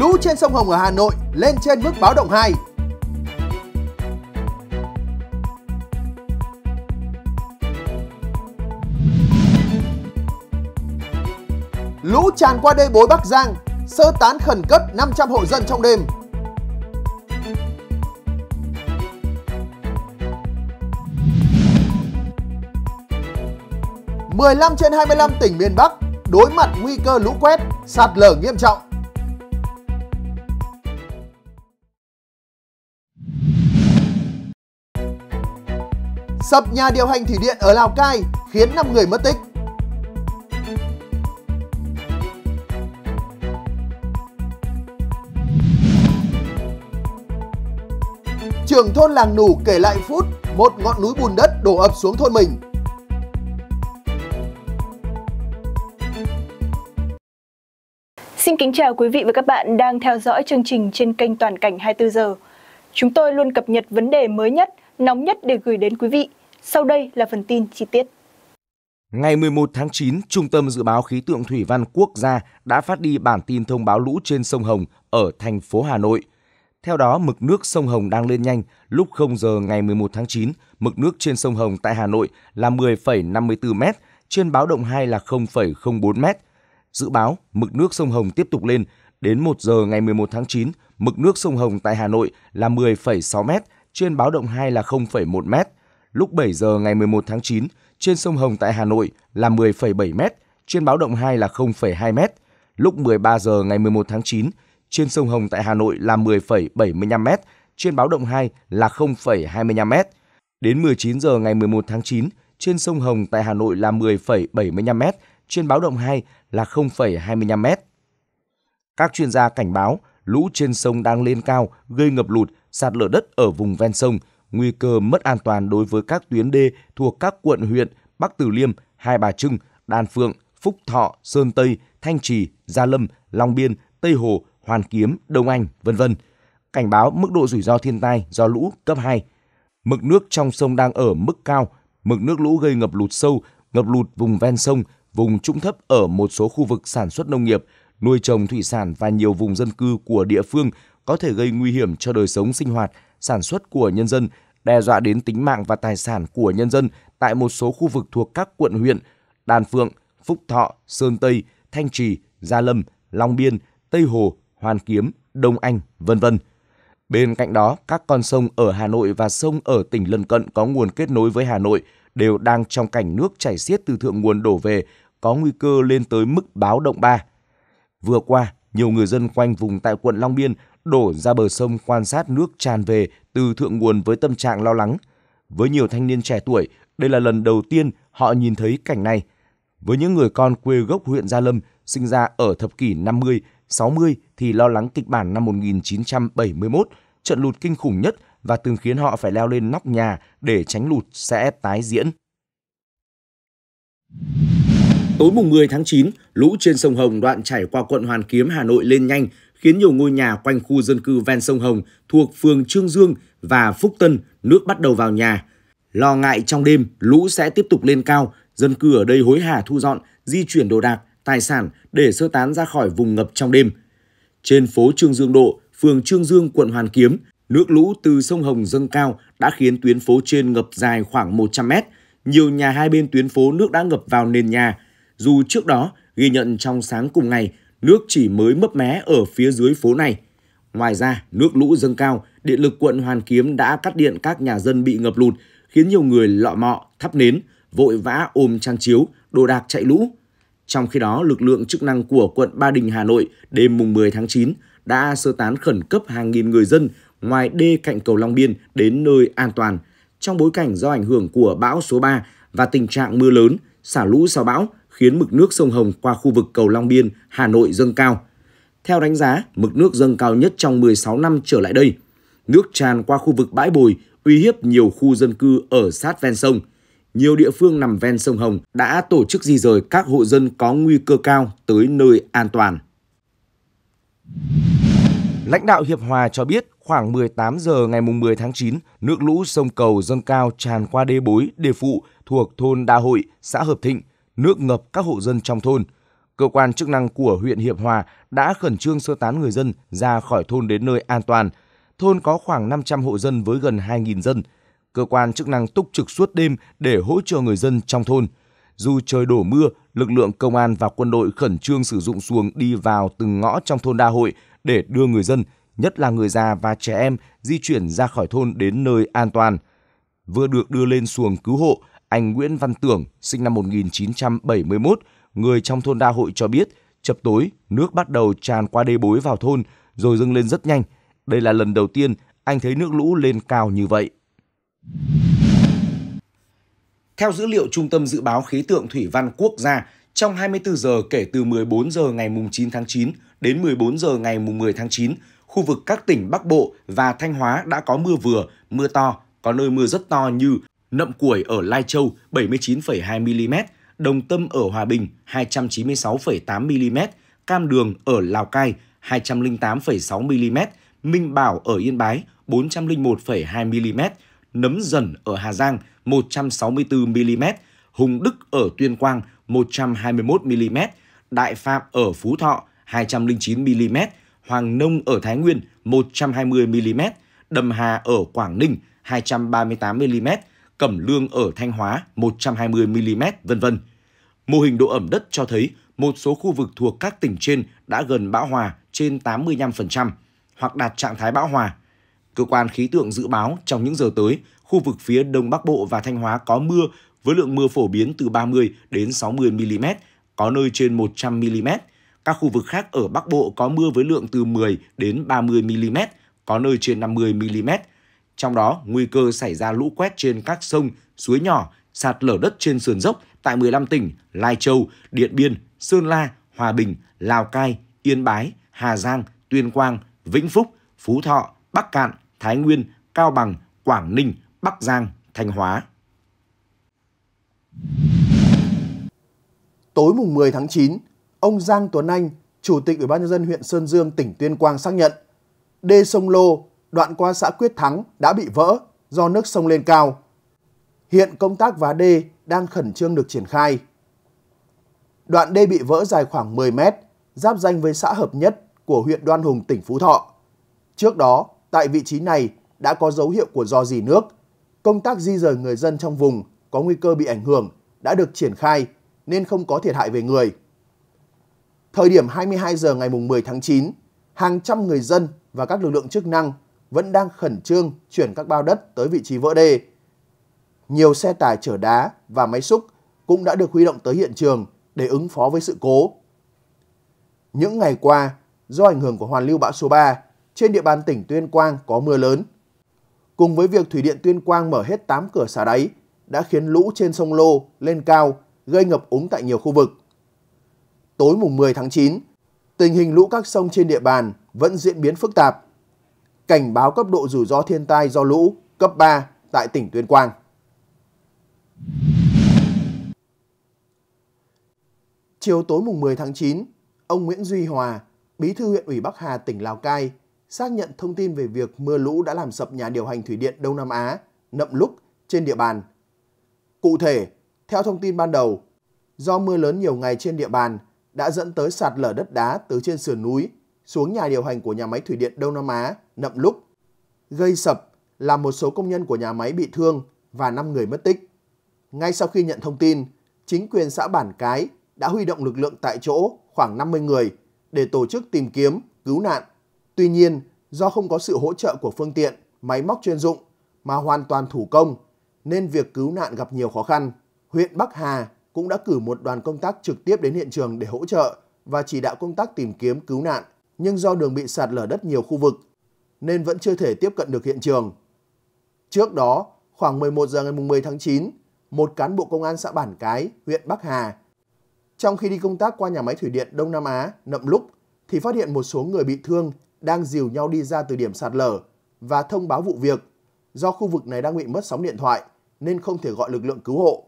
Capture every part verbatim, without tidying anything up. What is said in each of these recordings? Lũ trên sông Hồng ở Hà Nội lên trên mức báo động hai. Lũ tràn qua đê bối Bắc Giang, sơ tán khẩn cấp năm trăm hộ dân trong đêm. mười lăm trên hai mươi lăm tỉnh miền Bắc đối mặt nguy cơ lũ quét, sạt lở nghiêm trọng. Sập nhà điều hành thủy điện ở Lào Cai khiến năm người mất tích. Trưởng thôn Làng Nủ kể lại phút một ngọn núi bùn đất đổ ập xuống thôn mình. Xin kính chào quý vị và các bạn đang theo dõi chương trình trên kênh Toàn cảnh hai mươi tư giờ. Chúng tôi luôn cập nhật vấn đề mới nhất, nóng nhất để gửi đến quý vị. Sau đây là phần tin chi tiết. Ngày mười một tháng chín, Trung tâm Dự báo Khí tượng Thủy văn Quốc gia đã phát đi bản tin thông báo lũ trên sông Hồng ở thành phố Hà Nội. Theo đó, mực nước sông Hồng đang lên nhanh. Lúc không giờ ngày mười một tháng chín, mực nước trên sông Hồng tại Hà Nội là mười phẩy năm mươi tư mét, trên báo động hai là không phẩy không bốn mét. Dự báo, mực nước sông Hồng tiếp tục lên. Đến một giờ ngày mười một tháng chín, mực nước sông Hồng tại Hà Nội là mười phẩy sáu mét, trên báo động hai là không phẩy một mét. Lúc bảy giờ ngày mười một tháng chín, trên sông Hồng tại Hà Nội là mười phẩy bảy mét, trên báo động hai là không phẩy hai mét. Lúc mười ba giờ ngày mười một tháng chín, trên sông Hồng tại Hà Nội là mười phẩy bảy mươi lăm mét, trên báo động hai là không phẩy hai mươi lăm mét. Đến mười chín giờ ngày mười một tháng chín, trên sông Hồng tại Hà Nội là mười phẩy bảy mươi lăm mét, trên báo động hai là không phẩy hai mươi lăm mét. Các chuyên gia cảnh báo lũ trên sông đang lên cao, gây ngập lụt, sạt lở đất ở vùng ven sông, nguy cơ mất an toàn đối với các tuyến đê thuộc các quận huyện Bắc Từ Liêm, Hai Bà Trưng, Đan Phượng, Phúc Thọ, Sơn Tây, Thanh Trì, Gia Lâm, Long Biên, Tây Hồ, Hoàn Kiếm, Đông Anh, vân vân. Cảnh báo mức độ rủi ro thiên tai do lũ cấp hai. Mực nước trong sông đang ở mức cao, mực nước lũ gây ngập lụt sâu, ngập lụt vùng ven sông, vùng trũng thấp ở một số khu vực sản xuất nông nghiệp, nuôi trồng thủy sản và nhiều vùng dân cư của địa phương có thể gây nguy hiểm cho đời sống sinh hoạt, sản xuất của nhân dân, đe dọa đến tính mạng và tài sản của nhân dân tại một số khu vực thuộc các quận huyện Đan Phượng, Phúc Thọ, Sơn Tây, Thanh Trì, Gia Lâm, Long Biên, Tây Hồ, Hoàn Kiếm, Đông Anh, vân vân. Bên cạnh đó, các con sông ở Hà Nội và sông ở tỉnh lân cận có nguồn kết nối với Hà Nội đều đang trong cảnh nước chảy xiết từ thượng nguồn đổ về, có nguy cơ lên tới mức báo động ba. Vừa qua, nhiều người dân quanh vùng tại quận Long Biên đổ ra bờ sông quan sát nước tràn về từ thượng nguồn với tâm trạng lo lắng. Với nhiều thanh niên trẻ tuổi, đây là lần đầu tiên họ nhìn thấy cảnh này. Với những người con quê gốc huyện Gia Lâm, sinh ra ở thập kỷ năm mươi, sáu mươi thì lo lắng kịch bản năm một nghìn chín trăm bảy mươi mốt, trận lụt kinh khủng nhất và từng khiến họ phải leo lên nóc nhà để tránh lụt sẽ tái diễn. Tối mùng mười tháng chín, lũ trên sông Hồng đoạn chảy qua quận Hoàn Kiếm, Hà Nội lên nhanh, khiến nhiều ngôi nhà quanh khu dân cư ven sông Hồng thuộc phường Trương Dương và Phúc Tân nước bắt đầu vào nhà. Lo ngại trong đêm lũ sẽ tiếp tục lên cao, dân cư ở đây hối hả thu dọn, di chuyển đồ đạc, tài sản để sơ tán ra khỏi vùng ngập trong đêm. Trên phố Trương Dương Độ, phường Trương Dương, quận Hoàn Kiếm, nước lũ từ sông Hồng dâng cao đã khiến tuyến phố trên ngập dài khoảng một trăm mét. Nhiều nhà hai bên tuyến phố nước đã ngập vào nền nhà. Dù trước đó, ghi nhận trong sáng cùng ngày, nước chỉ mới mấp mé ở phía dưới phố này. Ngoài ra, nước lũ dâng cao, điện lực quận Hoàn Kiếm đã cắt điện các nhà dân bị ngập lụt, khiến nhiều người lọ mọ, thắp nến, vội vã ôm chăn chiếu, đồ đạc chạy lũ. Trong khi đó, lực lượng chức năng của quận Ba Đình, Hà Nội đêm mùng mười tháng chín đã sơ tán khẩn cấp hàng nghìn người dân ngoài đê cạnh cầu Long Biên đến nơi an toàn. Trong bối cảnh do ảnh hưởng của bão số ba và tình trạng mưa lớn, xả lũ sau bão khiến mực nước sông Hồng qua khu vực cầu Long Biên, Hà Nội dâng cao. Theo đánh giá, mực nước dâng cao nhất trong mười sáu năm trở lại đây. Nước tràn qua khu vực bãi bồi, uy hiếp nhiều khu dân cư ở sát ven sông. Nhiều địa phương nằm ven sông Hồng đã tổ chức di rời các hộ dân có nguy cơ cao tới nơi an toàn. Lãnh đạo Hiệp Hòa cho biết khoảng mười tám giờ ngày mười tháng chín, nước lũ sông Cầu dâng cao tràn qua đê bối, đê phụ thuộc thôn Đa Hội, xã Hợp Thịnh, nước ngập các hộ dân trong thôn. Cơ quan chức năng của huyện Hiệp Hòa đã khẩn trương sơ tán người dân ra khỏi thôn đến nơi an toàn. Thôn có khoảng năm trăm hộ dân với gần hai nghìn dân. Cơ quan chức năng túc trực suốt đêm để hỗ trợ người dân trong thôn. Dù trời đổ mưa, lực lượng công an và quân đội khẩn trương sử dụng xuồng đi vào từng ngõ trong thôn Đa Hội để đưa người dân, nhất là người già và trẻ em, di chuyển ra khỏi thôn đến nơi an toàn. Vừa được đưa lên xuồng cứu hộ, anh Nguyễn Văn Tưởng, sinh năm một nghìn chín trăm bảy mươi mốt, người trong thôn Đa Hội cho biết, chập tối, nước bắt đầu tràn qua đê bối vào thôn rồi dâng lên rất nhanh. Đây là lần đầu tiên anh thấy nước lũ lên cao như vậy. Theo dữ liệu Trung tâm Dự báo Khí tượng Thủy văn Quốc gia, trong hai mươi tư giờ kể từ mười bốn giờ ngày chín tháng chín đến mười bốn giờ ngày mười tháng chín, khu vực các tỉnh Bắc Bộ và Thanh Hóa đã có mưa vừa, mưa to, có nơi mưa rất to như Nậm Củi ở Lai Châu bảy mươi chín phẩy hai mi-li-mét, Đồng Tâm ở Hòa Bình hai trăm chín mươi sáu phẩy tám mi-li-mét, Cam Đường ở Lào Cai hai trăm lẻ tám phẩy sáu mi-li-mét, Minh Bảo ở Yên Bái bốn trăm lẻ một phẩy hai mi-li-mét, Nấm Dần ở Hà Giang một trăm sáu mươi tư mi-li-mét, Hùng Đức ở Tuyên Quang một trăm hai mươi mốt mi-li-mét, Đại Phạm ở Phú Thọ hai trăm lẻ chín mi-li-mét, Hoàng Nông ở Thái Nguyên một trăm hai mươi mi-li-mét, Đầm Hà ở Quảng Ninh hai trăm ba mươi tám mi-li-mét, Cẩm Lương ở Thanh Hóa một trăm hai mươi mi-li-mét, vân vân. Mô hình độ ẩm đất cho thấy một số khu vực thuộc các tỉnh trên đã gần bão hòa trên tám mươi lăm phần trăm hoặc đạt trạng thái bão hòa. Cơ quan khí tượng dự báo trong những giờ tới, khu vực phía Đông Bắc Bộ và Thanh Hóa có mưa với lượng mưa phổ biến từ ba mươi đến sáu mươi mi-li-mét, có nơi trên một trăm mi-li-mét. Các khu vực khác ở Bắc Bộ có mưa với lượng từ mười đến ba mươi mi-li-mét, có nơi trên năm mươi mi-li-mét. Trong đó, nguy cơ xảy ra lũ quét trên các sông, suối nhỏ, sạt lở đất trên sườn dốc tại mười lăm tỉnh Lai Châu, Điện Biên, Sơn La, Hòa Bình, Lào Cai, Yên Bái, Hà Giang, Tuyên Quang, Vĩnh Phúc, Phú Thọ, Bắc Kạn, Thái Nguyên, Cao Bằng, Quảng Ninh, Bắc Giang, Thanh Hóa. Tối mùng mười tháng chín, ông Giang Tuấn Anh, Chủ tịch Ủy ban nhân dân huyện Sơn Dương, tỉnh Tuyên Quang xác nhận đê sông Lô đoạn qua xã Quyết Thắng đã bị vỡ do nước sông lên cao. Hiện công tác vá đê đang khẩn trương được triển khai. Đoạn đê bị vỡ dài khoảng mười mét, giáp ranh với xã Hợp Nhất của huyện Đoan Hùng, tỉnh Phú Thọ. Trước đó, tại vị trí này đã có dấu hiệu của rò rỉ nước. Công tác di rời người dân trong vùng có nguy cơ bị ảnh hưởng đã được triển khai nên không có thiệt hại về người. Thời điểm hai mươi hai giờ ngày mười tháng chín, hàng trăm người dân và các lực lượng chức năng vẫn đang khẩn trương chuyển các bao đất tới vị trí vỡ đê. Nhiều xe tải chở đá và máy xúc cũng đã được huy động tới hiện trường để ứng phó với sự cố. Những ngày qua, do ảnh hưởng của hoàn lưu bão số ba, trên địa bàn tỉnh Tuyên Quang có mưa lớn. Cùng với việc Thủy điện Tuyên Quang mở hết tám cửa xả đáy đã khiến lũ trên sông Lô lên cao, gây ngập úng tại nhiều khu vực. Tối mùng mười tháng chín, tình hình lũ các sông trên địa bàn vẫn diễn biến phức tạp. Cảnh báo cấp độ rủi ro thiên tai do lũ cấp ba tại tỉnh Tuyên Quang. Chiều tối mùng mười tháng chín, ông Nguyễn Duy Hòa, Bí thư huyện ủy Bắc Hà, tỉnh Lào Cai, xác nhận thông tin về việc mưa lũ đã làm sập nhà điều hành thủy điện Đông Nam Á Nậm Lốc trên địa bàn. Cụ thể, theo thông tin ban đầu, do mưa lớn nhiều ngày trên địa bàn đã dẫn tới sạt lở đất đá từ trên sườn núi xuống nhà điều hành của nhà máy thủy điện Đông Nam Á Nậm Lốc, gây sập làm một số công nhân của nhà máy bị thương và năm người mất tích. Ngay sau khi nhận thông tin, chính quyền xã Bản Cái đã huy động lực lượng tại chỗ khoảng năm mươi người để tổ chức tìm kiếm, cứu nạn. Tuy nhiên, do không có sự hỗ trợ của phương tiện, máy móc chuyên dụng mà hoàn toàn thủ công, nên việc cứu nạn gặp nhiều khó khăn. Huyện Bắc Hà cũng đã cử một đoàn công tác trực tiếp đến hiện trường để hỗ trợ và chỉ đạo công tác tìm kiếm, cứu nạn. Nhưng do đường bị sạt lở đất nhiều khu vực, nên vẫn chưa thể tiếp cận được hiện trường. Trước đó, khoảng mười một giờ ngày mười tháng chín, một cán bộ công an xã Bản Cái, huyện Bắc Hà, trong khi đi công tác qua nhà máy thủy điện Đông Nam Á Nậm Lốc, thì phát hiện một số người bị thương đang dìu nhau đi ra từ điểm sạt lở và thông báo vụ việc. Do khu vực này đang bị mất sóng điện thoại nên không thể gọi lực lượng cứu hộ.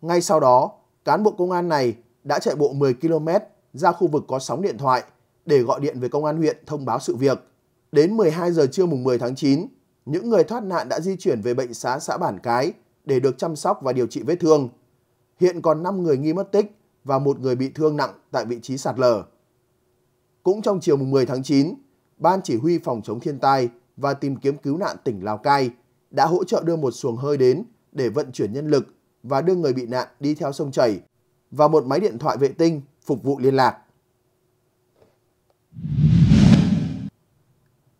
Ngay sau đó, cán bộ công an này đã chạy bộ mười ki-lô-mét ra khu vực có sóng điện thoại để gọi điện về công an huyện thông báo sự việc. Đến mười hai giờ trưa mùng mười tháng chín, những người thoát nạn đã di chuyển về bệnh xá xã Bản Cái để được chăm sóc và điều trị vết thương. Hiện còn năm người nghi mất tích và một người bị thương nặng tại vị trí sạt lở. Cũng trong chiều mười tháng chín, Ban Chỉ huy Phòng chống thiên tai và tìm kiếm cứu nạn tỉnh Lào Cai đã hỗ trợ đưa một xuồng hơi đến để vận chuyển nhân lực và đưa người bị nạn đi theo sông chảy và một máy điện thoại vệ tinh phục vụ liên lạc.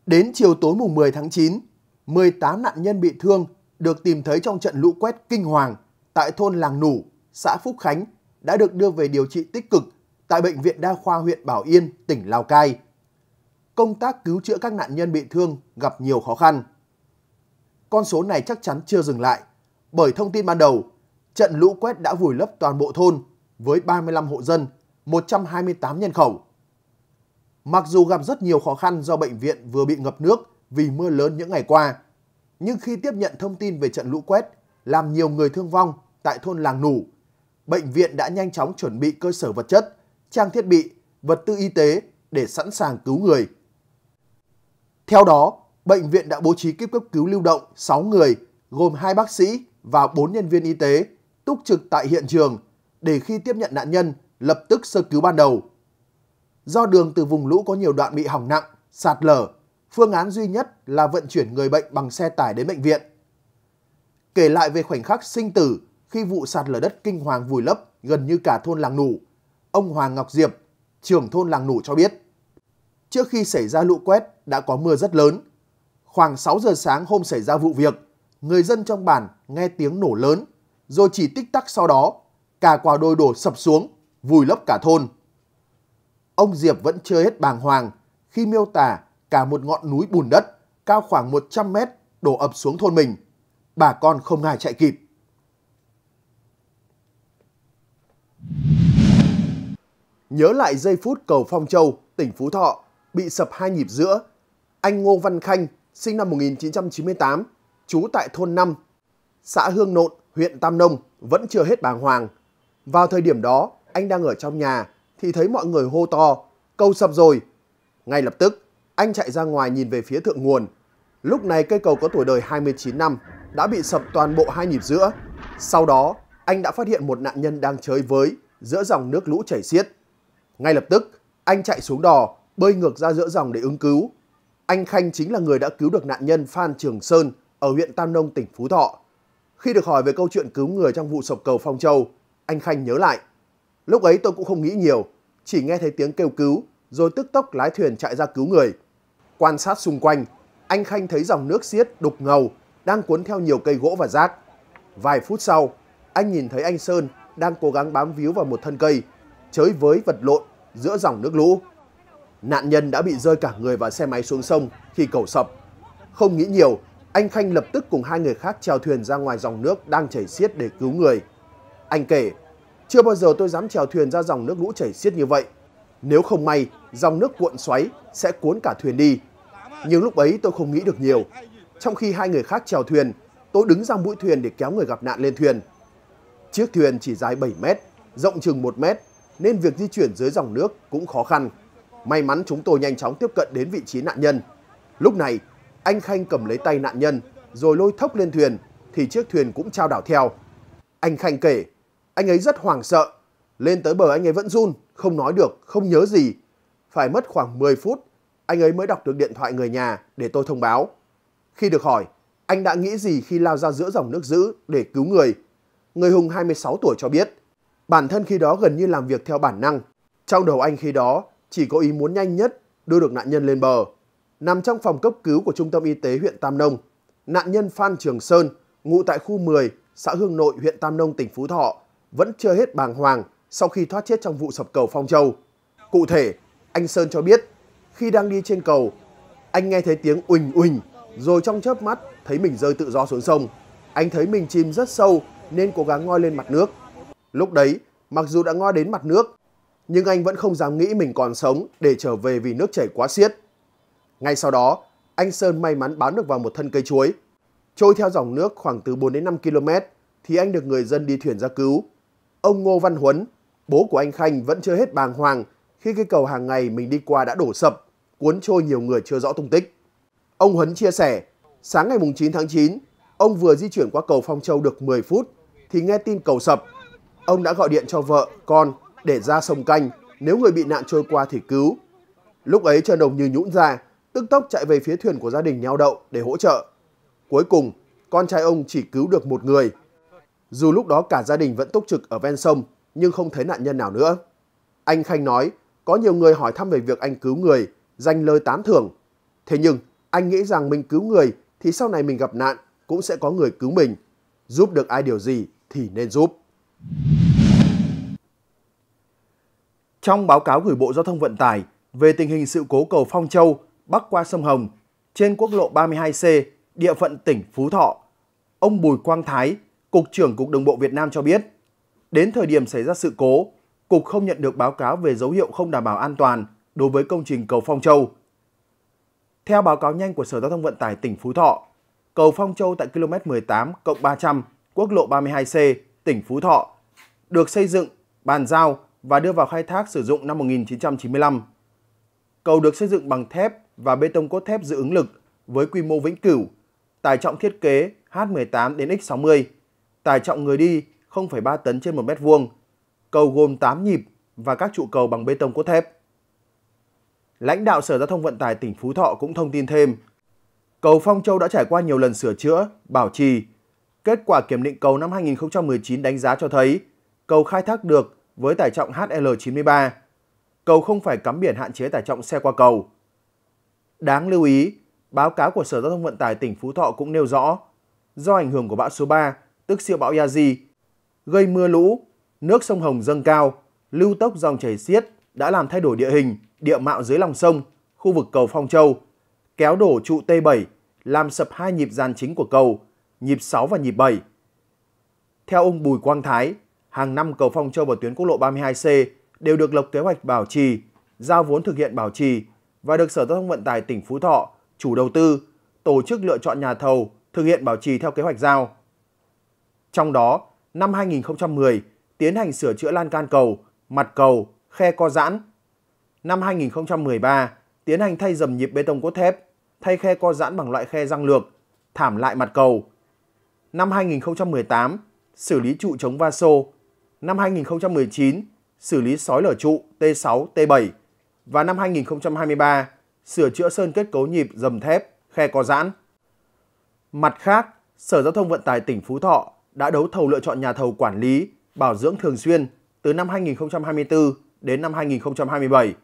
Đến chiều tối mười tháng chín, mười tám nạn nhân bị thương được tìm thấy trong trận lũ quét kinh hoàng tại thôn Làng Nủ, xã Phúc Khánh đã được đưa về điều trị tích cực tại Bệnh viện Đa khoa huyện Bảo Yên, tỉnh Lào Cai. Công tác cứu chữa các nạn nhân bị thương gặp nhiều khó khăn. Con số này chắc chắn chưa dừng lại, bởi thông tin ban đầu, trận lũ quét đã vùi lấp toàn bộ thôn với ba mươi lăm hộ dân, một trăm hai mươi tám nhân khẩu. Mặc dù gặp rất nhiều khó khăn do bệnh viện vừa bị ngập nước vì mưa lớn những ngày qua, nhưng khi tiếp nhận thông tin về trận lũ quét làm nhiều người thương vong tại thôn Làng Nủ, bệnh viện đã nhanh chóng chuẩn bị cơ sở vật chất, trang thiết bị, vật tư y tế để sẵn sàng cứu người. Theo đó, bệnh viện đã bố trí kíp cấp cứu lưu động sáu người, gồm hai bác sĩ và bốn nhân viên y tế, túc trực tại hiện trường để khi tiếp nhận nạn nhân lập tức sơ cứu ban đầu. Do đường từ vùng lũ có nhiều đoạn bị hỏng nặng, sạt lở, phương án duy nhất là vận chuyển người bệnh bằng xe tải đến bệnh viện. Kể lại về khoảnh khắc sinh tử khi vụ sạt lở đất kinh hoàng vùi lấp gần như cả thôn Làng Nủ, ông Hoàng Ngọc Diệp, trưởng thôn Làng Nủ cho biết, trước khi xảy ra lũ quét đã có mưa rất lớn. Khoảng sáu giờ sáng hôm xảy ra vụ việc, người dân trong bản nghe tiếng nổ lớn, rồi chỉ tích tắc sau đó, cả quả đồi đổ sập xuống, vùi lấp cả thôn. Ông Diệp vẫn chưa hết bàng hoàng khi miêu tả cả một ngọn núi bùn đất cao khoảng một trăm mét đổ ập xuống thôn mình. Bà con không ai chạy kịp. Nhớ lại giây phút cầu Phong Châu, tỉnh Phú Thọ, bị sập hai nhịp giữa, anh Ngô Văn Khanh, sinh năm một nghìn chín trăm chín mươi tám, trú tại thôn năm, xã Hương Nộn, huyện Tam Nông, vẫn chưa hết bàng hoàng. Vào thời điểm đó, anh đang ở trong nhà thì thấy mọi người hô to, cầu sập rồi. Ngay lập tức, anh chạy ra ngoài nhìn về phía thượng nguồn. Lúc này cây cầu có tuổi đời hai mươi chín năm, đã bị sập toàn bộ hai nhịp giữa. Sau đó, anh đã phát hiện một nạn nhân đang chới với giữa dòng nước lũ chảy xiết. Ngay lập tức, anh chạy xuống đò, bơi ngược ra giữa dòng để ứng cứu. Anh Khanh chính là người đã cứu được nạn nhân Phan Trường Sơn ở huyện Tam Nông, tỉnh Phú Thọ. Khi được hỏi về câu chuyện cứu người trong vụ sập cầu Phong Châu, anh Khanh nhớ lại. Lúc ấy tôi cũng không nghĩ nhiều, chỉ nghe thấy tiếng kêu cứu, rồi tức tốc lái thuyền chạy ra cứu người. Quan sát xung quanh, anh Khanh thấy dòng nước xiết đục ngầu, đang cuốn theo nhiều cây gỗ và rác. Vài phút sau, anh nhìn thấy anh Sơn đang cố gắng bám víu vào một thân cây, chới với vật lộn giữa dòng nước lũ. Nạn nhân đã bị rơi cả người và xe máy xuống sông khi cầu sập. Không nghĩ nhiều, anh Khanh lập tức cùng hai người khác chèo thuyền ra ngoài dòng nước đang chảy xiết để cứu người. Anh kể, chưa bao giờ tôi dám chèo thuyền ra dòng nước lũ chảy xiết như vậy. Nếu không may, dòng nước cuộn xoáy sẽ cuốn cả thuyền đi. Nhưng lúc ấy tôi không nghĩ được nhiều. Trong khi hai người khác chèo thuyền, tôi đứng ra mũi thuyền để kéo người gặp nạn lên thuyền. Chiếc thuyền chỉ dài bảy mét, rộng chừng một mét, nên việc di chuyển dưới dòng nước cũng khó khăn. May mắn chúng tôi nhanh chóng tiếp cận đến vị trí nạn nhân. Lúc này, anh Khanh cầm lấy tay nạn nhân rồi lôi thốc lên thuyền thì chiếc thuyền cũng chao đảo theo. Anh Khanh kể, anh ấy rất hoảng sợ. Lên tới bờ anh ấy vẫn run, không nói được, không nhớ gì. Phải mất khoảng mười phút, anh ấy mới đọc được điện thoại người nhà để tôi thông báo. Khi được hỏi, anh đã nghĩ gì khi lao ra giữa dòng nước dữ để cứu người? Người hùng hai mươi sáu tuổi cho biết, bản thân khi đó gần như làm việc theo bản năng. Trong đầu anh khi đó chỉ có ý muốn nhanh nhất đưa được nạn nhân lên bờ. Nằm trong phòng cấp cứu của Trung tâm Y tế huyện Tam Nông, nạn nhân Phan Trường Sơn, ngụ tại khu mười, xã Hương Nội, huyện Tam Nông, tỉnh Phú Thọ, vẫn chưa hết bàng hoàng sau khi thoát chết trong vụ sập cầu Phong Châu. Cụ thể, anh Sơn cho biết, khi đang đi trên cầu, anh nghe thấy tiếng uỳnh uỳnh, rồi trong chớp mắt thấy mình rơi tự do xuống sông. Anh thấy mình chìm rất sâu nên cố gắng ngoi lên mặt nước. Lúc đấy, mặc dù đã ngoi đến mặt nước, nhưng anh vẫn không dám nghĩ mình còn sống để trở về vì nước chảy quá xiết. Ngay sau đó, anh Sơn may mắn bám được vào một thân cây chuối. Trôi theo dòng nước khoảng từ bốn đến năm ki lô mét thì anh được người dân đi thuyền ra cứu. Ông Ngô Văn Huấn, bố của anh Khanh, vẫn chưa hết bàng hoàng khi cây cầu hàng ngày mình đi qua đã đổ sập, cuốn trôi nhiều người chưa rõ tung tích. Ông Huấn chia sẻ, sáng ngày chín tháng chín, ông vừa di chuyển qua cầu Phong Châu được mười phút thì nghe tin cầu sập. Ông đã gọi điện cho vợ, con để ra sông canh, nếu người bị nạn trôi qua thì cứu. Lúc ấy Trần Đồng như nhũn ra, tức tốc chạy về phía thuyền của gia đình neo đậu để hỗ trợ. Cuối cùng, con trai ông chỉ cứu được một người. Dù lúc đó cả gia đình vẫn túc trực ở ven sông, nhưng không thấy nạn nhân nào nữa. Anh Khanh nói, có nhiều người hỏi thăm về việc anh cứu người, danh lời tán thưởng. Thế nhưng, anh nghĩ rằng mình cứu người thì sau này mình gặp nạn cũng sẽ có người cứu mình. Giúp được ai điều gì thì nên giúp. Trong báo cáo gửi Bộ Giao thông Vận tải về tình hình sự cố cầu Phong Châu bắc qua sông Hồng trên quốc lộ ba mươi hai C, địa phận tỉnh Phú Thọ, ông Bùi Quang Thái, Cục trưởng Cục Đường bộ Việt Nam cho biết, đến thời điểm xảy ra sự cố, Cục không nhận được báo cáo về dấu hiệu không đảm bảo an toàn đối với công trình cầu Phong Châu. Theo báo cáo nhanh của Sở Giao thông Vận tải tỉnh Phú Thọ, cầu Phong Châu tại ki lô mét mười tám cộng ba trăm, quốc lộ ba mươi hai C, tỉnh Phú Thọ, được xây dựng, bàn giao và đưa vào khai thác sử dụng năm một nghìn chín trăm chín mươi lăm. Cầu được xây dựng bằng thép và bê tông cốt thép dự ứng lực với quy mô vĩnh cửu, tải trọng thiết kế H mười tám đến X sáu mươi, tải trọng người đi không phẩy ba tấn trên một mét vuông, cầu gồm tám nhịp và các trụ cầu bằng bê tông cốt thép. Lãnh đạo Sở Giao thông Vận tải tỉnh Phú Thọ cũng thông tin thêm, cầu Phong Châu đã trải qua nhiều lần sửa chữa, bảo trì. Kết quả kiểm định cầu năm hai nghìn không trăm mười chín đánh giá cho thấy cầu khai thác được với tải trọng H L chín mươi ba, cầu không phải cắm biển hạn chế tải trọng xe qua cầu. Đáng lưu ý, báo cáo của Sở Giao thông Vận tải tỉnh Phú Thọ cũng nêu rõ, do ảnh hưởng của bão số ba, tức siêu bão Yazi, gây mưa lũ, nước sông Hồng dâng cao, lưu tốc dòng chảy xiết đã làm thay đổi địa hình, địa mạo dưới lòng sông, khu vực cầu Phong Châu, kéo đổ trụ T bảy, làm sập hai nhịp dàn chính của cầu, nhịp sáu và nhịp bảy. Theo ông Bùi Quang Thái, hàng năm cầu Phong Châu và tuyến quốc lộ ba mươi hai C đều được lập kế hoạch bảo trì, giao vốn thực hiện bảo trì và được Sở Giao thông Vận tải tỉnh Phú Thọ, chủ đầu tư, tổ chức lựa chọn nhà thầu thực hiện bảo trì theo kế hoạch giao. Trong đó, năm hai nghìn không trăm mười tiến hành sửa chữa lan can cầu, mặt cầu, khe co giãn. Năm hai nghìn không trăm mười ba tiến hành thay dầm nhịp bê tông cốt thép, thay khe co giãn bằng loại khe răng lược, thảm lại mặt cầu. Năm hai nghìn không trăm mười tám xử lý trụ chống va xô. Năm hai nghìn không trăm mười chín xử lý sói lở trụ T sáu T bảy và năm hai nghìn không trăm hai mươi ba sửa chữa sơn kết cấu nhịp dầm thép, khe co giãn. Mặt khác, Sở Giao thông Vận tải tỉnh Phú Thọ đã đấu thầu lựa chọn nhà thầu quản lý, bảo dưỡng thường xuyên từ năm hai nghìn không trăm hai mươi tư đến năm hai nghìn không trăm hai mươi bảy.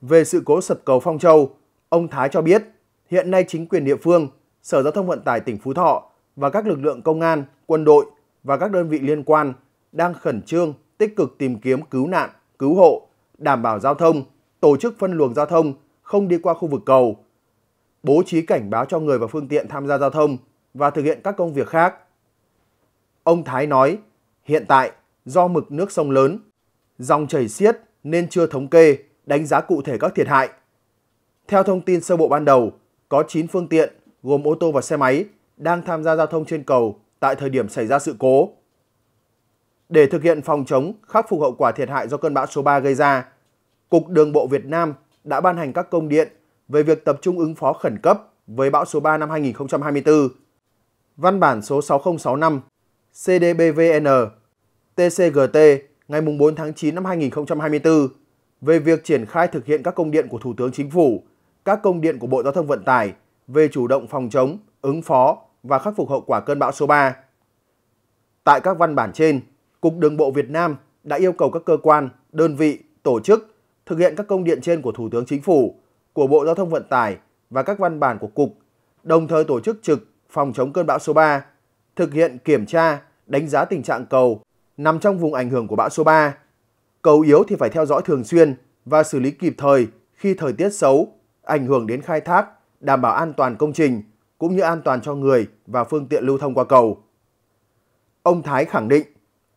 Về sự cố sập cầu Phong Châu, ông Thái cho biết hiện nay chính quyền địa phương, Sở Giao thông Vận tải tỉnh Phú Thọ và các lực lượng công an, quân đội và các đơn vị liên quan đang khẩn trương, tích cực tìm kiếm cứu nạn, cứu hộ, đảm bảo giao thông, tổ chức phân luồng giao thông không đi qua khu vực cầu, bố trí cảnh báo cho người và phương tiện tham gia giao thông và thực hiện các công việc khác. Ông Thái nói, hiện tại do mực nước sông lớn, dòng chảy xiết nên chưa thống kê, đánh giá cụ thể các thiệt hại. Theo thông tin sơ bộ ban đầu, có chín phương tiện gồm ô tô và xe máy đang tham gia giao thông trên cầu tại thời điểm xảy ra sự cố. Để thực hiện phòng chống, khắc phục hậu quả thiệt hại do cơn bão số ba gây ra, Cục Đường bộ Việt Nam đã ban hành các công điện về việc tập trung ứng phó khẩn cấp với bão số ba năm hai nghìn không trăm hai mươi tư. Văn bản số sáu không sáu năm C D B V N T C G T ngày bốn tháng chín năm hai nghìn không trăm hai mươi tư về việc triển khai thực hiện các công điện của Thủ tướng Chính phủ, các công điện của Bộ Giao thông Vận tải về chủ động phòng chống, ứng phó và khắc phục hậu quả cơn bão số ba. Tại các văn bản trên, Cục Đường bộ Việt Nam đã yêu cầu các cơ quan, đơn vị, tổ chức thực hiện các công điện trên của Thủ tướng Chính phủ, của Bộ Giao thông Vận tải và các văn bản của Cục, đồng thời tổ chức trực phòng chống cơn bão số ba, thực hiện kiểm tra, đánh giá tình trạng cầu nằm trong vùng ảnh hưởng của bão số ba. Cầu yếu thì phải theo dõi thường xuyên và xử lý kịp thời khi thời tiết xấu, ảnh hưởng đến khai thác, đảm bảo an toàn công trình, cũng như an toàn cho người và phương tiện lưu thông qua cầu. Ông Thái khẳng định,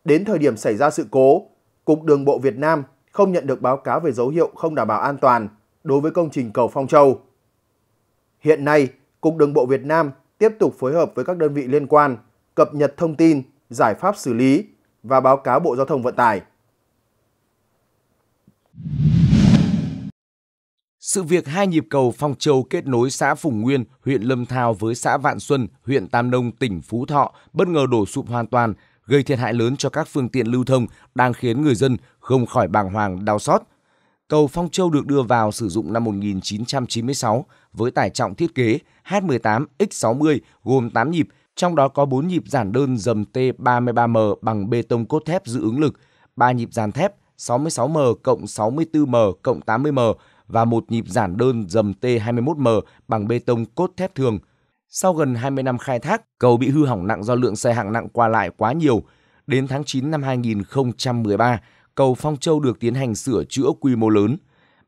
đến thời điểm xảy ra sự cố, Cục Đường bộ Việt Nam không nhận được báo cáo về dấu hiệu không đảm bảo an toàn đối với công trình cầu Phong Châu. Hiện nay, Cục Đường bộ Việt Nam tiếp tục phối hợp với các đơn vị liên quan, cập nhật thông tin, giải pháp xử lý và báo cáo Bộ Giao thông Vận tải. Sự việc hai nhịp cầu Phong Châu kết nối xã Phùng Nguyên, huyện Lâm Thao với xã Vạn Xuân, huyện Tam Nông, tỉnh Phú Thọ bất ngờ đổ sụp hoàn toàn gây thiệt hại lớn cho các phương tiện lưu thông, đang khiến người dân không khỏi bàng hoàng đau xót. Cầu Phong Châu được đưa vào sử dụng năm một nghìn chín trăm chín mươi sáu với tải trọng thiết kế H mười tám nhân sáu mươi gồm tám nhịp, trong đó có bốn nhịp giản đơn dầm T ba mươi ba M bằng bê tông cốt thép giữ ứng lực, ba nhịp giàn thép sáu mươi sáu M cộng sáu mươi tư M cộng tám mươi M và một nhịp giản đơn dầm T hai mươi mốt M bằng bê tông cốt thép thường. Sau gần hai mươi năm khai thác, cầu bị hư hỏng nặng do lượng xe hạng nặng qua lại quá nhiều. Đến tháng chín năm hai nghìn không trăm mười ba, cầu Phong Châu được tiến hành sửa chữa quy mô lớn.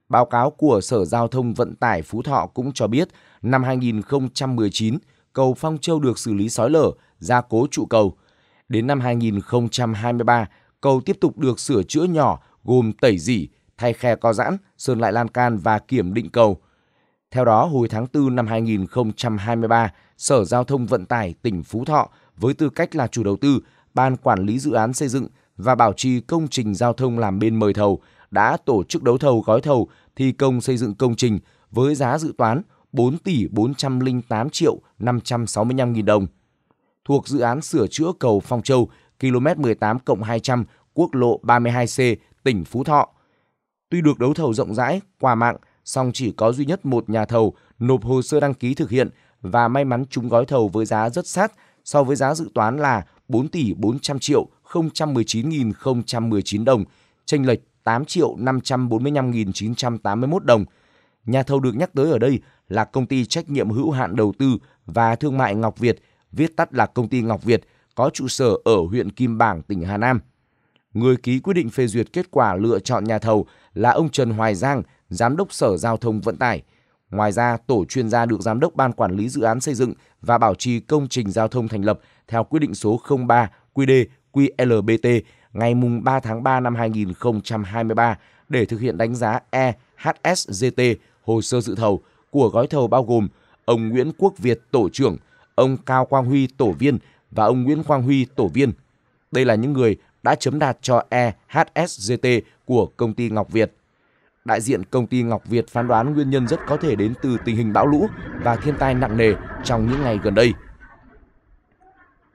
Báo cáo của Sở Giao thông Vận tải Phú Thọ cũng cho biết, năm hai nghìn không trăm mười chín, cầu Phong Châu được xử lý sói lở, gia cố trụ cầu. Đến năm hai nghìn không trăm hai mươi ba, cầu tiếp tục được sửa chữa nhỏ gồm tẩy rỉ, thay khe co giãn, sơn lại lan can và kiểm định cầu. Theo đó, hồi tháng tư năm hai nghìn không trăm hai mươi ba, Sở Giao thông Vận tải tỉnh Phú Thọ với tư cách là chủ đầu tư, ban quản lý dự án xây dựng và bảo trì công trình giao thông làm bên mời thầu đã tổ chức đấu thầu gói thầu thi công xây dựng công trình với giá dự toán bốn tỷ bốn trăm lẻ tám triệu năm trăm sáu mươi lăm nghìn đồng. Thuộc dự án sửa chữa cầu Phong Châu, ki lô mét mười tám cộng hai trăm, quốc lộ ba mươi hai C, tỉnh Phú Thọ. Tuy được đấu thầu rộng rãi, qua mạng, song chỉ có duy nhất một nhà thầu nộp hồ sơ đăng ký thực hiện và may mắn trúng gói thầu với giá rất sát so với giá dự toán là bốn tỷ bốn trăm triệu không trăm mười chín nghìn không trăm mười chín đồng, chênh lệch tám triệu năm trăm bốn mươi lăm nghìn chín trăm tám mươi mốt đồng. Nhà thầu được nhắc tới ở đây là công ty trách nhiệm hữu hạn đầu tư và thương mại Ngọc Việt, viết tắt là công ty Ngọc Việt, có trụ sở ở huyện Kim Bảng, tỉnh Hà Nam. Người ký quyết định phê duyệt kết quả lựa chọn nhà thầu là ông Trần Hoài Giang, Giám đốc Sở Giao thông Vận tải. Ngoài ra, tổ chuyên gia được Giám đốc Ban Quản lý Dự án Xây dựng và Bảo trì Công trình Giao thông thành lập theo quyết định số không ba Q D Q L B T ngày ba tháng ba năm hai nghìn không trăm hai mươi ba để thực hiện đánh giá E H S G T hồ sơ dự thầu của gói thầu bao gồm ông Nguyễn Quốc Việt, tổ trưởng, ông Cao Quang Huy, tổ viên và ông Nguyễn Quang Huy, tổ viên. Đây là những người đã chấm đạt cho E H S G T của công ty Ngọc Việt. Đại diện công ty Ngọc Việt phán đoán nguyên nhân rất có thể đến từ tình hình bão lũ và thiên tai nặng nề trong những ngày gần đây.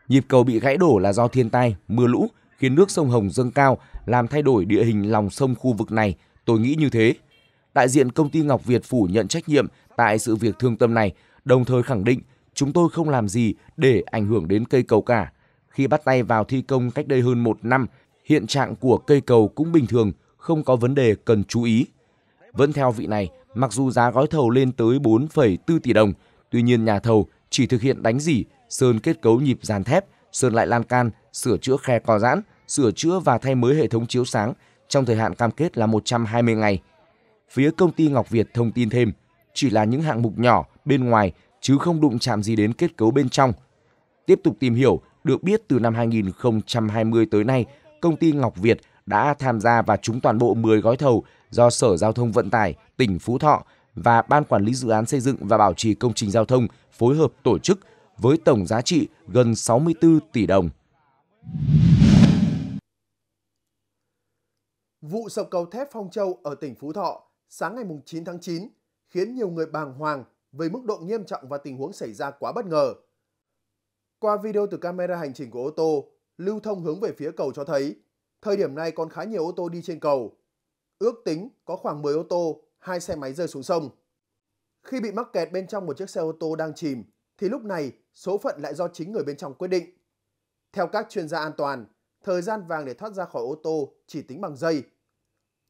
Nhịp cầu bị gãy đổ là do thiên tai, mưa lũ, khiến nước sông Hồng dâng cao, làm thay đổi địa hình lòng sông khu vực này, tôi nghĩ như thế. Đại diện công ty Ngọc Việt phủ nhận trách nhiệm tại sự việc thương tâm này, đồng thời khẳng định chúng tôi không làm gì để ảnh hưởng đến cây cầu cả. Khi bắt tay vào thi công cách đây hơn một năm, hiện trạng của cây cầu cũng bình thường, không có vấn đề cần chú ý. Vẫn theo vị này, mặc dù giá gói thầu lên tới bốn phẩy bốn tỷ đồng, tuy nhiên nhà thầu chỉ thực hiện đánh rỉ, sơn kết cấu nhịp dàn thép, sơn lại lan can, sửa chữa khe co giãn, sửa chữa và thay mới hệ thống chiếu sáng trong thời hạn cam kết là một trăm hai mươi ngày. Phía công ty Ngọc Việt thông tin thêm, chỉ là những hạng mục nhỏ bên ngoài chứ không đụng chạm gì đến kết cấu bên trong. Tiếp tục tìm hiểu, được biết từ năm hai nghìn không trăm hai mươi tới nay, công ty Ngọc Việt đã tham gia và trúng toàn bộ mười gói thầu do Sở Giao thông Vận tải tỉnh Phú Thọ và Ban Quản lý Dự án Xây dựng và Bảo trì Công trình Giao thông phối hợp tổ chức với tổng giá trị gần sáu mươi tư tỷ đồng. Vụ sập cầu thép Phong Châu ở tỉnh Phú Thọ sáng ngày chín tháng chín khiến nhiều người bàng hoàng về mức độ nghiêm trọng và tình huống xảy ra quá bất ngờ. Qua video từ camera hành trình của ô tô lưu thông hướng về phía cầu cho thấy, thời điểm này còn khá nhiều ô tô đi trên cầu. Ước tính có khoảng mười ô tô, hai xe máy rơi xuống sông. Khi bị mắc kẹt bên trong một chiếc xe ô tô đang chìm, thì lúc này số phận lại do chính người bên trong quyết định. Theo các chuyên gia an toàn, thời gian vàng để thoát ra khỏi ô tô chỉ tính bằng giây.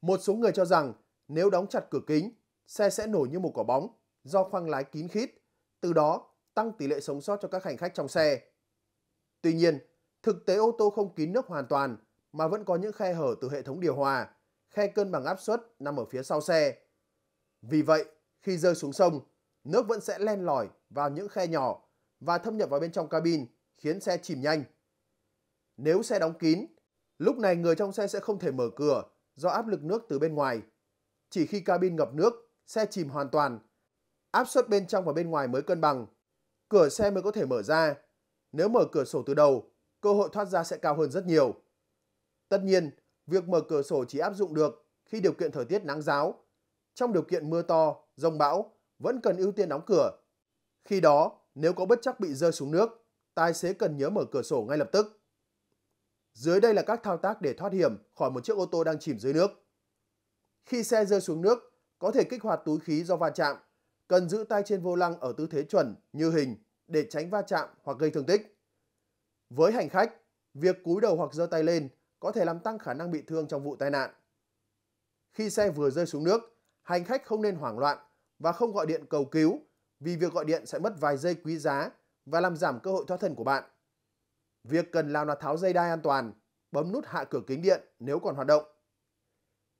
Một số người cho rằng nếu đóng chặt cửa kính, xe sẽ nổ như một quả bóng do khoang lái kín khít, từ đó tăng tỷ lệ sống sót cho các hành khách trong xe. Tuy nhiên, thực tế ô tô không kín nước hoàn toàn, mà vẫn có những khe hở từ hệ thống điều hòa, khe cân bằng áp suất nằm ở phía sau xe. Vì vậy, khi rơi xuống sông, nước vẫn sẽ len lỏi vào những khe nhỏ và thâm nhập vào bên trong cabin, khiến xe chìm nhanh. Nếu xe đóng kín, lúc này người trong xe sẽ không thể mở cửa do áp lực nước từ bên ngoài. Chỉ khi cabin ngập nước, xe chìm hoàn toàn, áp suất bên trong và bên ngoài mới cân bằng, cửa xe mới có thể mở ra. Nếu mở cửa sổ từ đầu, cơ hội thoát ra sẽ cao hơn rất nhiều. Tất nhiên, việc mở cửa sổ chỉ áp dụng được khi điều kiện thời tiết nắng ráo. Trong điều kiện mưa to, dông bão, vẫn cần ưu tiên đóng cửa. Khi đó, nếu có bất trắc bị rơi xuống nước, tài xế cần nhớ mở cửa sổ ngay lập tức. Dưới đây là các thao tác để thoát hiểm khỏi một chiếc ô tô đang chìm dưới nước. Khi xe rơi xuống nước, có thể kích hoạt túi khí do va chạm. Cần giữ tay trên vô lăng ở tư thế chuẩn như hình để tránh va chạm hoặc gây thương tích. Với hành khách, việc cúi đầu hoặc giơ tay lên có thể làm tăng khả năng bị thương trong vụ tai nạn. Khi xe vừa rơi xuống nước, hành khách không nên hoảng loạn và không gọi điện cầu cứu vì việc gọi điện sẽ mất vài giây quý giá và làm giảm cơ hội thoát thân của bạn. Việc cần làm là tháo dây đai an toàn, bấm nút hạ cửa kính điện nếu còn hoạt động.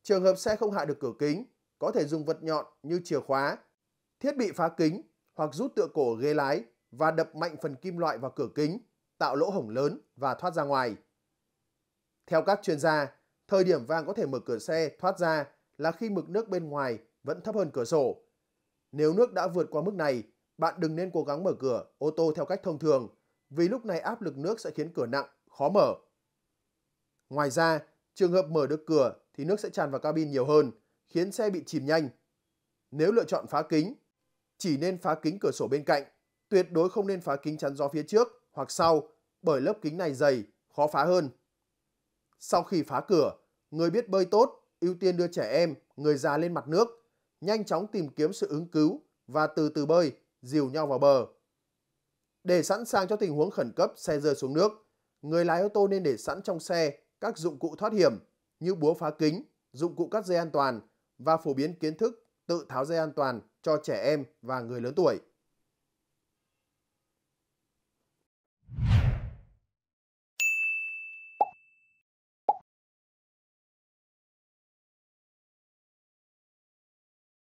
Trường hợp xe không hạ được cửa kính, có thể dùng vật nhọn như chìa khóa, thiết bị phá kính hoặc rút tựa cổ ở ghế lái và đập mạnh phần kim loại vào cửa kính, tạo lỗ hổng lớn và thoát ra ngoài. Theo các chuyên gia, thời điểm vàng có thể mở cửa xe thoát ra là khi mực nước bên ngoài vẫn thấp hơn cửa sổ. Nếu nước đã vượt qua mức này, bạn đừng nên cố gắng mở cửa ô tô theo cách thông thường vì lúc này áp lực nước sẽ khiến cửa nặng, khó mở. Ngoài ra, trường hợp mở được cửa thì nước sẽ tràn vào cabin nhiều hơn, khiến xe bị chìm nhanh. Nếu lựa chọn phá kính, chỉ nên phá kính cửa sổ bên cạnh, tuyệt đối không nên phá kính chắn gió phía trước hoặc sau bởi lớp kính này dày, khó phá hơn. Sau khi phá cửa, người biết bơi tốt, ưu tiên đưa trẻ em, người già lên mặt nước, nhanh chóng tìm kiếm sự ứng cứu và từ từ bơi, dìu nhau vào bờ. Để sẵn sàng cho tình huống khẩn cấp xe rơi xuống nước, người lái ô tô nên để sẵn trong xe các dụng cụ thoát hiểm như búa phá kính, dụng cụ cắt dây an toàn và phổ biến kiến thức tự tháo dây an toàn cho trẻ em và người lớn tuổi.